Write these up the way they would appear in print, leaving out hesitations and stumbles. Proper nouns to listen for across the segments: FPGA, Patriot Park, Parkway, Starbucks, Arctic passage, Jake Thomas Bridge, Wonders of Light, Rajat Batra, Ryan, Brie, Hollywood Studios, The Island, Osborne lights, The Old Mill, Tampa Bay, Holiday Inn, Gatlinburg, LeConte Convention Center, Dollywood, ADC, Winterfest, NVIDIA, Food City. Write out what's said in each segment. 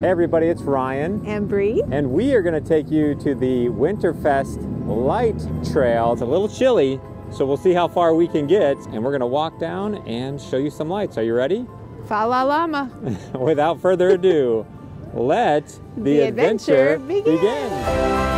Hey everybody, it's Ryan and Bree, and we are going to take you to the Winterfest light trail. It's a little chilly, so we'll see how far we can get, and we're going to walk down and show you some lights. Are you ready? Fa la llama. Without further ado, let the adventure begin.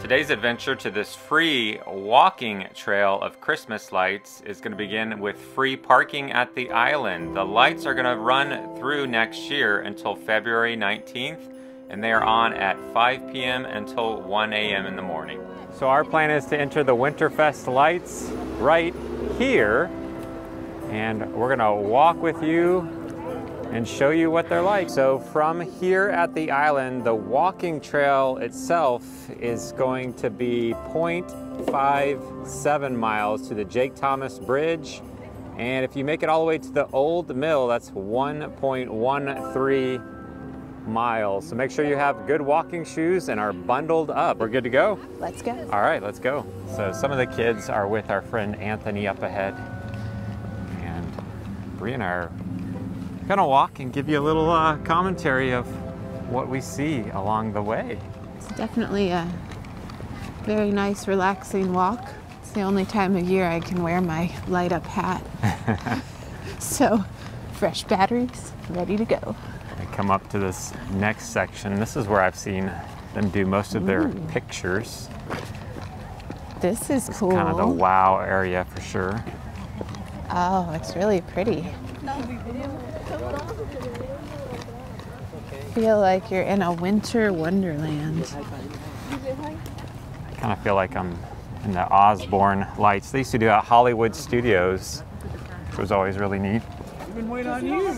Today's adventure to this free walking trail of Christmas lights is going to begin with free parking at the island. The lights are going to run through next year until February 19th, and they are on at 5 p.m. until 1 a.m. in the morning. So our plan is to enter the Winterfest lights right here, and we're going to walk with you and show you what they're like. So from here at the island, the walking trail itself is going to be 0.57 miles to the Jake Thomas Bridge. And if you make it all the way to the Old Mill, that's 1.13 miles. So make sure you have good walking shoes and are bundled up. We're good to go? Let's go. All right, let's go. So some of the kids are with our friend Anthony up ahead. And Bree and I are gonna walk and give you a little commentary of what we see along the way. It's definitely a very nice, relaxing walk. It's the only time of year I can wear my light-up hat. So, fresh batteries, ready to go. I come up to this next section. This is where I've seen them do most of their pictures. This is cool. Kind of the wow area for sure. Oh, it's really pretty. I feel like you're in a winter wonderland. I kind of feel like I'm in the Osborne lights. They used to do at Hollywood Studios, which was always really neat. We've been waiting on you.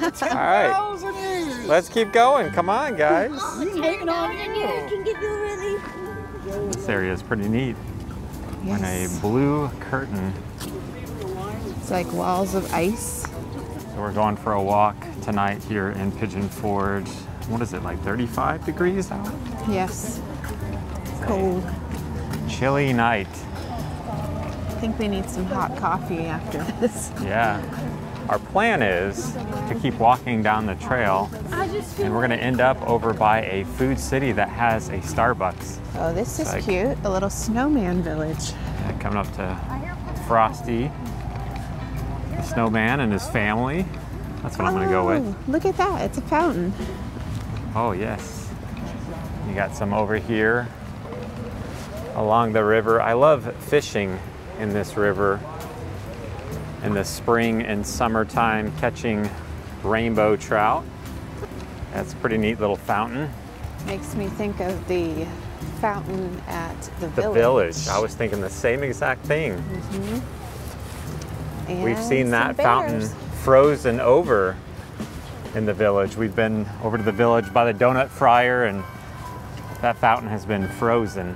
All right, let's keep going. Come on, guys. This area is pretty neat. Yes. And a blue curtain. It's like walls of ice. So we're going for a walk tonight here in Pigeon Forge. What is it, like 35 degrees out? Yes. Cold. Chilly night. I think we need some hot coffee after this. Yeah. Our plan is to keep walking down the trail, and we're going to end up over by a Food City that has a Starbucks. Oh, this is like, cute. A little snowman village. Yeah, coming up to Frosty. Snowman and his family. That's what I'm gonna go with. Look at that, it's a fountain. Oh yes. You got some over here along the river. I love fishing in this river in the spring and summertime, catching rainbow trout. That's a pretty neat little fountain. Makes me think of the fountain at the village. I was thinking the same exact thing. We've seen that fountain frozen over in the village. We've been over to the village by the donut fryer, and that fountain has been frozen.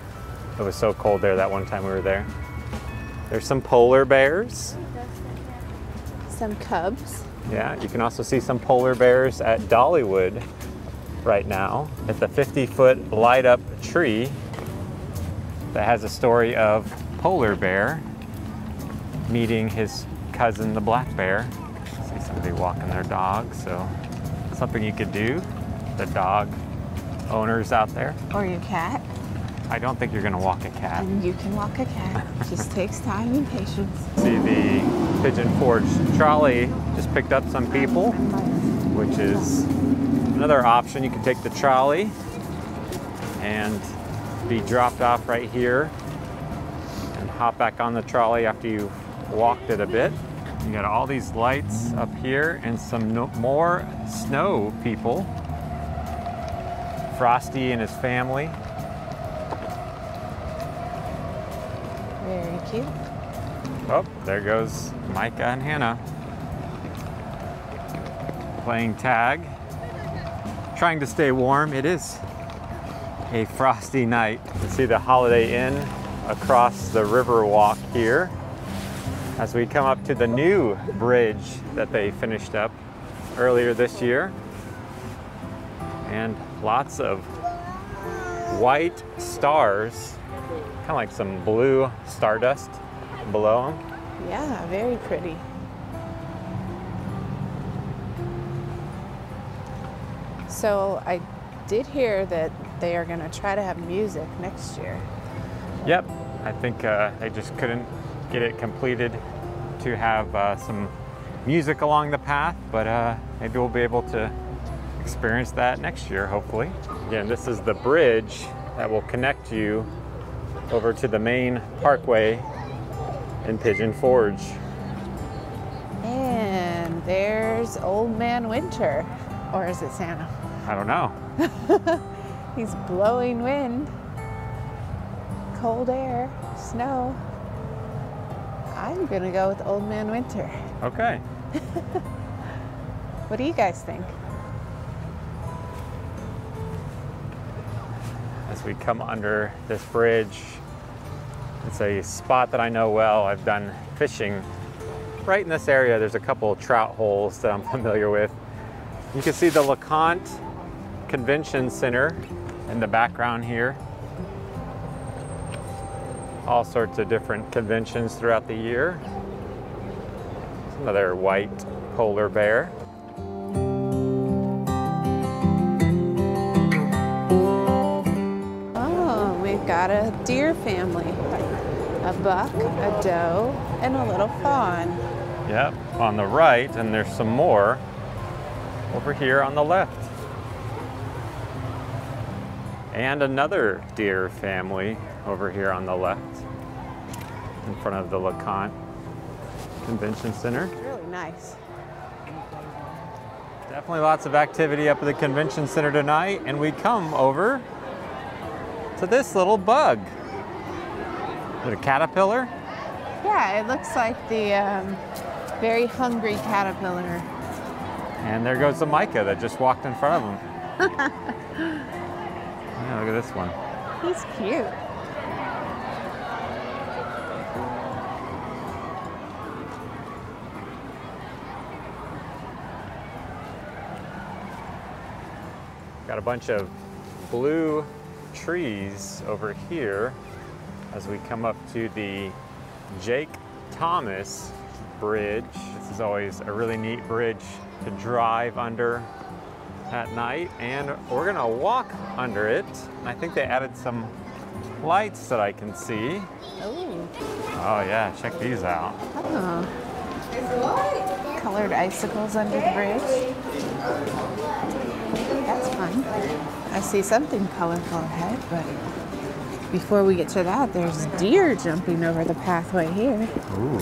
It was so cold there that one time we were there. There's some polar bears. Some cubs. Yeah, you can also see some polar bears at Dollywood right now at the 50-foot light-up tree that has a story of polar bear meeting his cousin, the black bear. I see somebody walking their dog, so something you could do, the dog owners out there. Or your cat. I don't think you're gonna walk a cat. And you can walk a cat, it just takes time and patience. See, the Pigeon Forge trolley just picked up some people, which is another option. You can take the trolley and be dropped off right here and hop back on the trolley after you walked it a bit. You got all these lights up here and some more snow people. Frosty and his family. Very cute. Oh, there goes Micah and Hannah. Playing tag. Trying to stay warm. It is a frosty night. You can see the Holiday Inn across the river walk here as we come up to the new bridge that they finished up earlier this year. And lots of white stars, kind of like some blue stardust below them. Yeah, very pretty. So I did hear that they are going to try to have music next year. Yep, I think they just couldn't get it completed to have some music along the path, but maybe we'll be able to experience that next year, hopefully. Again, this is the bridge that will connect you over to the main parkway in Pigeon Forge. And there's Old Man Winter. Or is it Santa? I don't know. He's blowing wind, cold air, snow. I'm gonna go with Old Man Winter. Okay. What do you guys think? As we come under this bridge, it's a spot that I know well. I've done fishing right in this area. There's a couple of trout holes that I'm familiar with. You can see the LeConte Convention Center in the background here. All sorts of different conventions throughout the year. Another white polar bear. Oh, we've got a deer family. A buck, a doe, and a little fawn. Yep, on the right, and there's some more over here on the left. And another deer family over here on the left in front of the LeConte Convention Center. Really nice. Definitely lots of activity up at the convention center tonight, and we come over to this little bug. Is it a caterpillar? Yeah, it looks like the very hungry caterpillar. And there goes the Micah that just walked in front of him. Yeah, look at this one. He's cute. Got a bunch of blue trees over here as we come up to the Jake Thomas Bridge. This is always a really neat bridge to drive under at night, and we're gonna walk under it. And I think they added some lights that I can see. Oh, oh yeah, check these out. Oh. Colored icicles under the bridge. That's fun. I see something colorful ahead, but before we get to that, there's deer jumping over the pathway here. Ooh.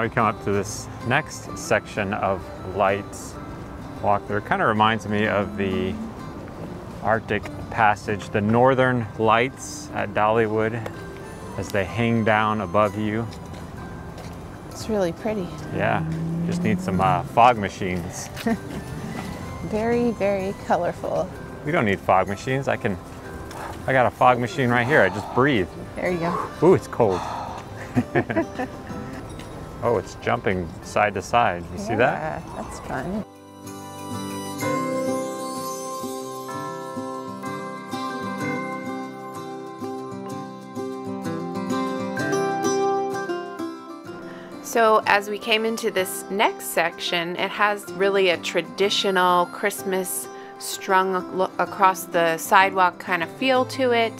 We come up to this next section of lights walk through. It kind of reminds me of the Arctic Passage, the northern lights at Dollywood as they hang down above you. It's really pretty. Yeah, just need some fog machines. Very, very colorful. We don't need fog machines. I got a fog machine right here. I just breathe. There you go. Ooh, it's cold. Oh, it's jumping side to side. You see that? Yeah, that's fun. So as we came into this next section, it has really a traditional Christmas strung across the sidewalk kind of feel to it.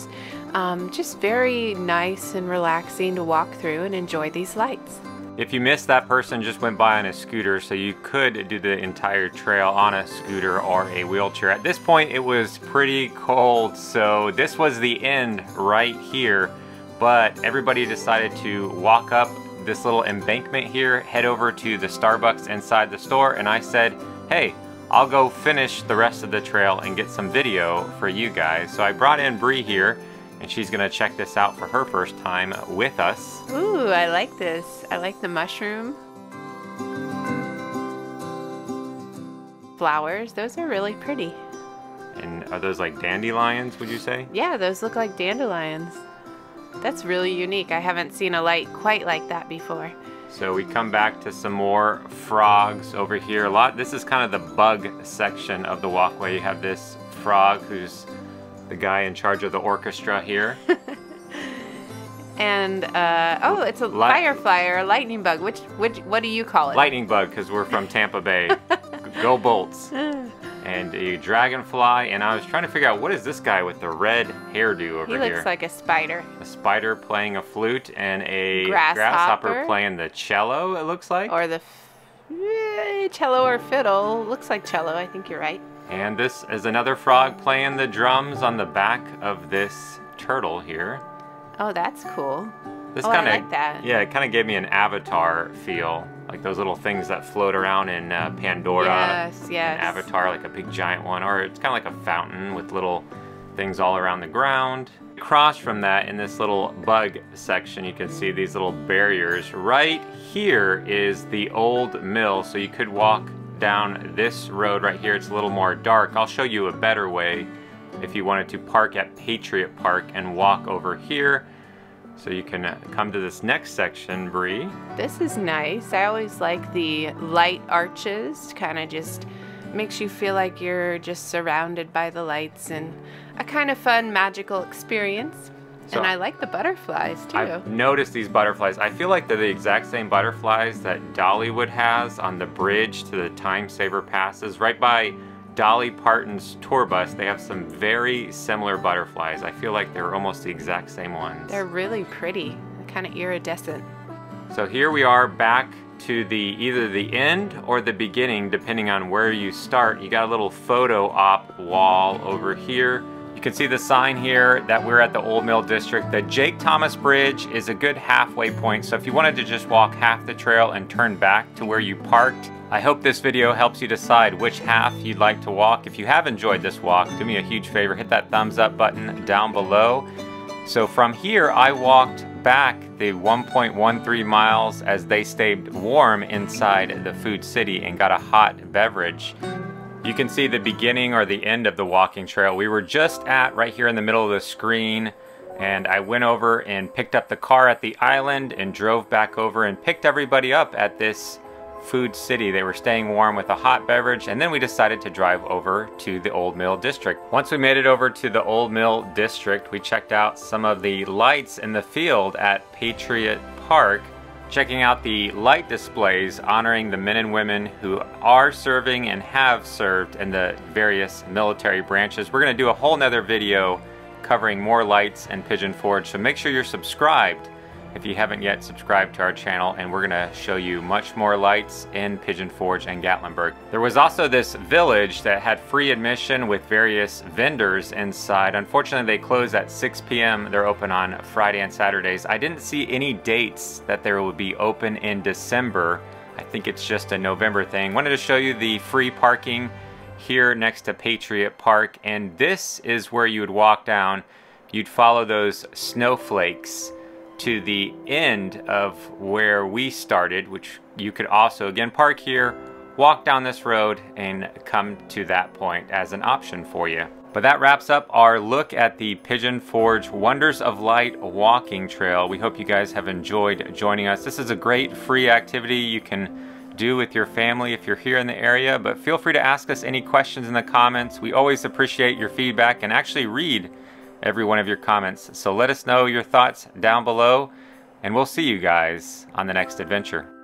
Just very nice and relaxing to walk through and enjoy these lights. If you missed, that person just went by on a scooter, so you could do the entire trail on a scooter or a wheelchair. At this point, it was pretty cold, so this was the end right here, but everybody decided to walk up this little embankment here, head over to the Starbucks inside the store, and I said, hey, I'll go finish the rest of the trail and get some video for you guys. So I brought in Bree here, and she's gonna check this out for her first time with us. Ooh, I like this. I like the mushroom. Flowers, those are really pretty. And are those like dandelions, would you say? Yeah, those look like dandelions. That's really unique. I haven't seen a light quite like that before. So we come back to some more frogs over here. This is kind of the bug section of the walkway. You have this frog who's the guy in charge of the orchestra here. And oh, it's a firefly or a lightning bug. What do you call it? Lightning bug, because we're from Tampa Bay. Go Bolts. And a dragonfly, and I was trying to figure out, what is this guy with the red hairdo over here? He looks like a spider. A spider playing a flute, and a grasshopper playing the cello, it looks like. Or the cello or fiddle. Looks like cello, I think you're right. And this is another frog playing the drums on the back of this turtle here. Oh, that's cool. This kind of, I like that. Yeah, it kind of gave me an Avatar feel. Like those little things that float around in Pandora. Yes, yes. And Avatar, like a big giant one. Or it's kind of like a fountain with little things all around the ground. Across from that, in this little bug section, you can see these little barriers. Right here is the Old Mill. So you could walk down this road right here. It's a little more dark. I'll show you a better way if you wanted to park at Patriot Park and walk over here. So you can come to this next section, Bree. This is nice. I always like the light arches. Kind of just makes you feel like you're just surrounded by the lights and a kind of fun, magical experience. So and I like the butterflies, too. I've noticed these butterflies. I feel like they're the exact same butterflies that Dollywood has on the bridge to the Time Saver passes. Right by Dolly Parton's tour bus, they have some very similar butterflies. I feel like they're almost the exact same ones. They're really pretty, kind of iridescent. So here we are back to the either the end or the beginning, depending on where you start. You got a little photo op wall over here. You can see the sign here that we're at the Old Mill District. The Jake Thomas Bridge is a good halfway point, so if you wanted to just walk half the trail and turn back to where you parked, I hope this video helps you decide which half you'd like to walk. If you have enjoyed this walk, do me a huge favor, hit that thumbs up button down below. So from here, I walked back the 1.13 miles as they stayed warm inside the Food City and got a hot beverage. You can see the beginning or the end of the walking trail. We were just at right here in the middle of the screen. And I went over and picked up the car at the island and drove back over and picked everybody up at this Food City. They were staying warm with a hot beverage, and then we decided to drive over to the Old Mill District. Once we made it over to the Old Mill District, we checked out some of the lights in the field at Patriot Park, checking out the light displays honoring the men and women who are serving and have served in the various military branches. We're going to do a whole nother video covering more lights and Pigeon Forge, so make sure you're subscribed if you haven't yet subscribed to our channel, and we're gonna show you much more lights in Pigeon Forge and Gatlinburg. There was also this village that had free admission with various vendors inside. Unfortunately, they close at 6 p.m. They're open on Friday and Saturdays. I didn't see any dates that there would be open in December. I think it's just a November thing. Wanted to show you the free parking here next to Patriot Park, and this is where you would walk down. You'd follow those snowflakes to the end of where we started, which you could also again park here, walk down this road, and come to that point as an option for you. But that wraps up our look at the Pigeon Forge Wonders of Light walking trail. We hope you guys have enjoyed joining us. This is a great free activity you can do with your family if you're here in the area, but feel free to ask us any questions in the comments. We always appreciate your feedback and actually read every one of your comments. So let us know your thoughts down below, and we'll see you guys on the next adventure.